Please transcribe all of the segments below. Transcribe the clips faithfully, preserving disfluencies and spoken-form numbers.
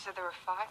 You said there were five?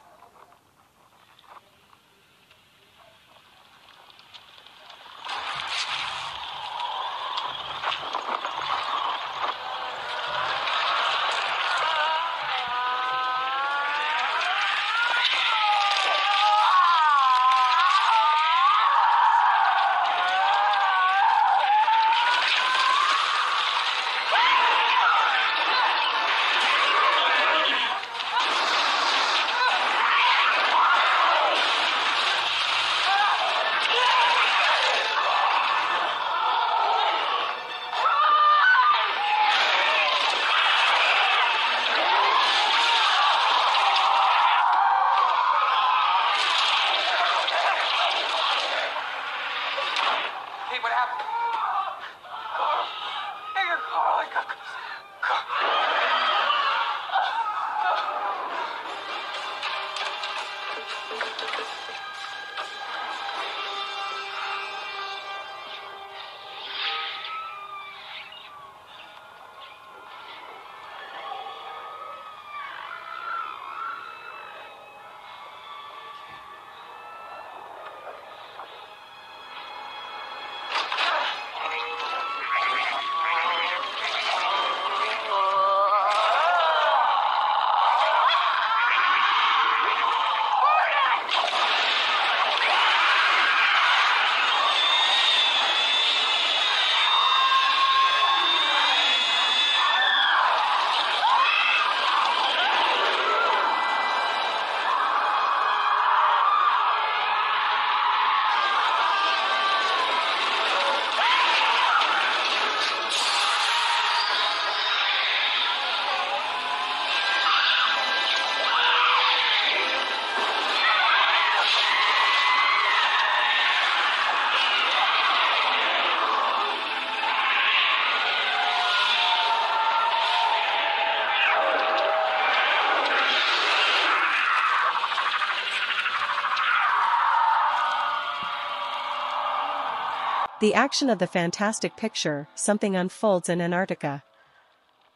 The action of the fantastic picture, something unfolds in Antarctica.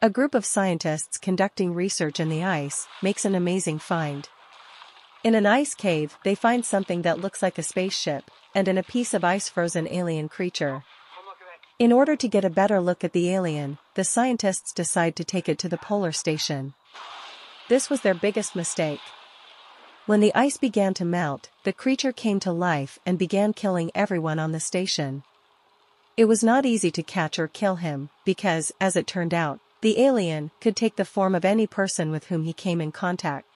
A group of scientists conducting research in the ice makes an amazing find. In an ice cave, they find something that looks like a spaceship, and in a piece of ice-frozen alien creature. In order to get a better look at the alien, the scientists decide to take it to the polar station. This was their biggest mistake. When the ice began to melt, the creature came to life and began killing everyone on the station. It was not easy to catch or kill him, because, as it turned out, the alien could take the form of any person with whom he came in contact.